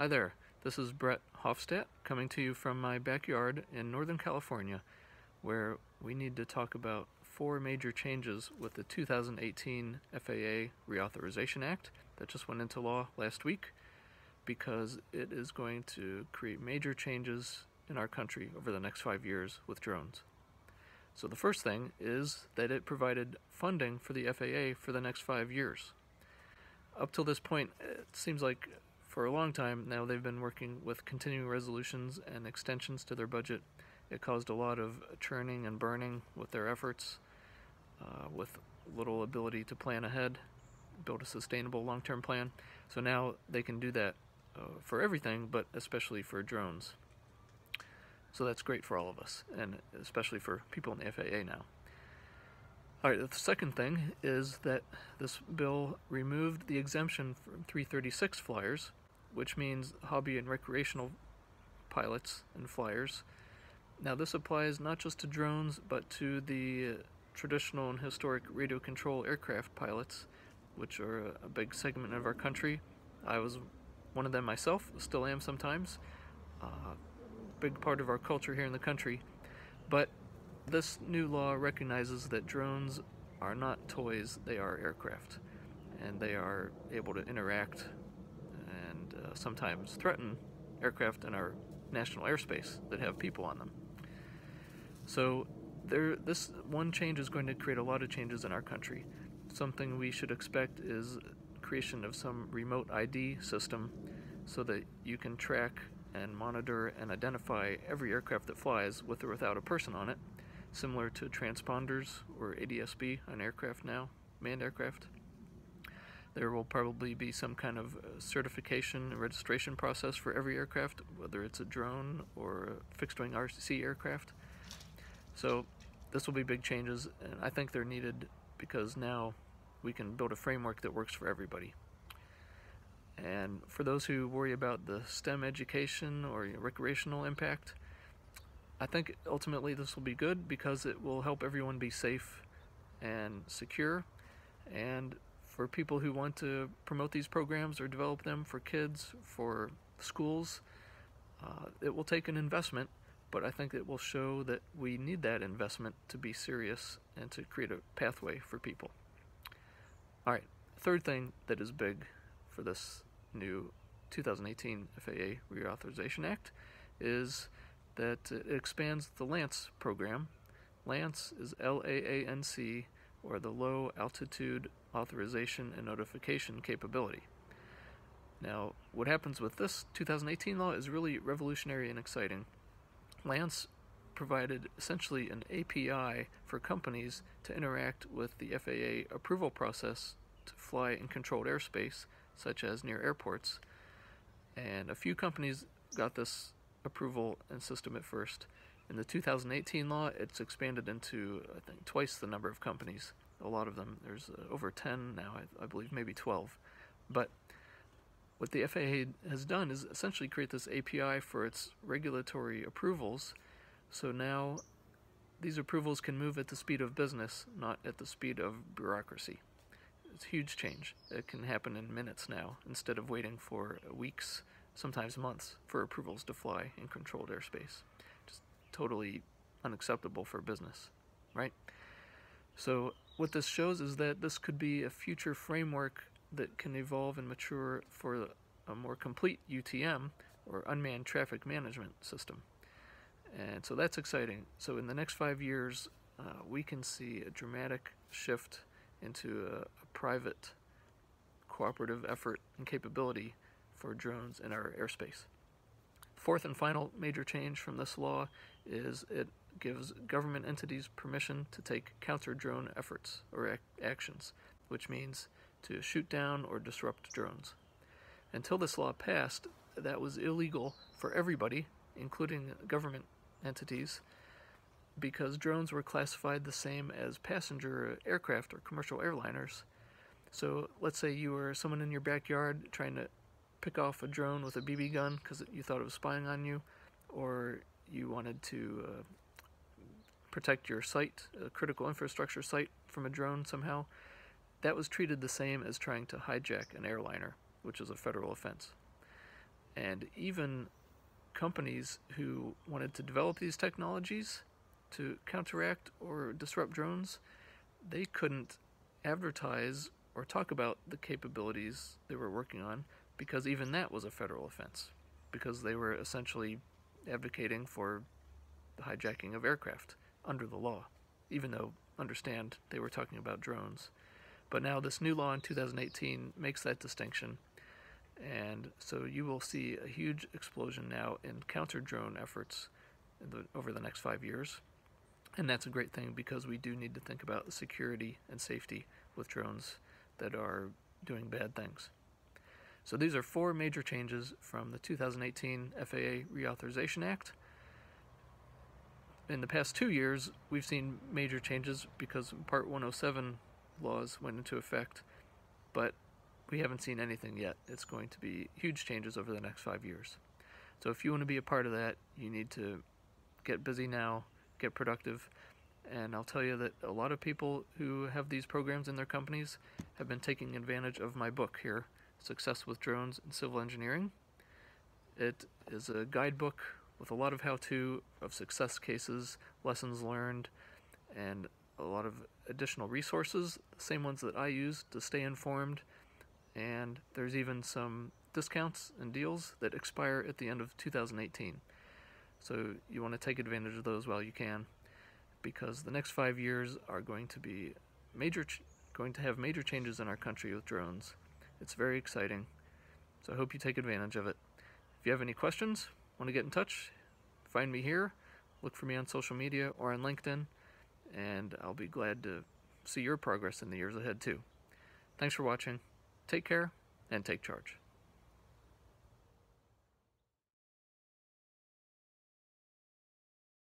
Hi there, this is Brett Hoffstadt coming to you from my backyard in Northern California, where we need to talk about four major changes with the 2018 FAA Reauthorization Act that just went into law last week, because it is going to create major changes in our country over the next 5 years with drones. So the first thing is that it provided funding for the FAA for the next 5 years. Up till this point, it seems like for a long time now they've been working with continuing resolutions and extensions to their budget. It caused a lot of churning and burning with their efforts, with little ability to plan ahead, build a sustainable long-term plan. So now they can do that for everything, but especially for drones. So that's great for all of us, and especially for people in the FAA now. All right, the second thing is that this bill removed the exemption from 336 flyers, which means hobby and recreational pilots and flyers. Now this applies not just to drones, but to the traditional and historic radio control aircraft pilots, which are a big segment of our country. I was one of them myself, still am sometimes. Big part of our culture here in the country, but this new law recognizes that drones are not toys, they are aircraft, and they are able to interact and sometimes threaten aircraft in our national airspace that have people on them. So this one change is going to create a lot of changes in our country. Something we should expect is creation of some remote ID system so that you can track and monitor and identify every aircraft that flies with or without a person on it, similar to transponders or ADS-B on aircraft now, manned aircraft. There will probably be some kind of certification and registration process for every aircraft, whether it's a drone or a fixed-wing RC aircraft. So this will be big changes, and I think they're needed because now we can build a framework that works for everybody. And for those who worry about the STEM education or recreational impact, I think ultimately this will be good because it will help everyone be safe and secure. And for people who want to promote these programs or develop them for kids, for schools, it will take an investment, but I think it will show that we need that investment to be serious and to create a pathway for people. All right, third thing that is big for this new 2018 FAA Reauthorization Act is that it expands the LAANC program. LAANC is L-A-A-N-C, or the Low Altitude Authorization and Notification Capability. Now, what happens with this 2018 law is really revolutionary and exciting. LAANC provided essentially an API for companies to interact with the FAA approval process to fly in controlled airspace, such as near airports, and a few companies got this approval and system at first. In the 2018 law, it's expanded into, I think, twice the number of companies. A lot of them, there's over 10 now, I believe, maybe 12. But what the FAA has done is essentially create this API for its regulatory approvals, so now these approvals can move at the speed of business, not at the speed of bureaucracy. It's a huge change. It can happen in minutes now, instead of waiting for weeks, sometimes months, for approvals to fly in controlled airspace. Just totally unacceptable for business, right? So what this shows is that this could be a future framework that can evolve and mature for a more complete UTM, or unmanned traffic management system. And so that's exciting. So in the next 5 years, we can see a dramatic shift into a private cooperative effort and capability for drones in our airspace. Fourth and final major change from this law is it gives government entities permission to take counter-drone efforts or actions, which means to shoot down or disrupt drones. Until this law passed, that was illegal for everybody, including government entities, because drones were classified the same as passenger aircraft or commercial airliners. So let's say you were someone in your backyard trying to pick off a drone with a BB gun because you thought it was spying on you, or you wanted to protect your site, a critical infrastructure site, from a drone somehow. That was treated the same as trying to hijack an airliner, which is a federal offense. and even companies who wanted to develop these technologies to counteract or disrupt drones, they couldn't advertise or talk about the capabilities they were working on, because even that was a federal offense, because they were essentially advocating for the hijacking of aircraft under the law, even though, understand, they were talking about drones. But now this new law in 2018 makes that distinction, and so you will see a huge explosion now in counter-drone efforts over the next 5 years. And that's a great thing, because we do need to think about the security and safety with drones that are doing bad things. So these are four major changes from the 2018 FAA Reauthorization Act. In the past 2 years, we've seen major changes because Part 107 laws went into effect, but we haven't seen anything yet. It's going to be huge changes over the next 5 years. So if you want to be a part of that, you need to get busy now, get productive, and I'll tell you that a lot of people who have these programs in their companies have been taking advantage of my book here, Success with Drones in Civil Engineering. It is a guidebook with a lot of how-to of success cases, lessons learned, and a lot of additional resources, the same ones that I use to stay informed. And there's even some discounts and deals that expire at the end of 2018. So you want to take advantage of those while you can, because the next 5 years are going to be going to have major changes in our country with drones. It's very exciting, so I hope you take advantage of it. If you have any questions, want to get in touch, find me here, look for me on social media or on LinkedIn, and I'll be glad to see your progress in the years ahead too. Thanks for watching, take care, and take charge.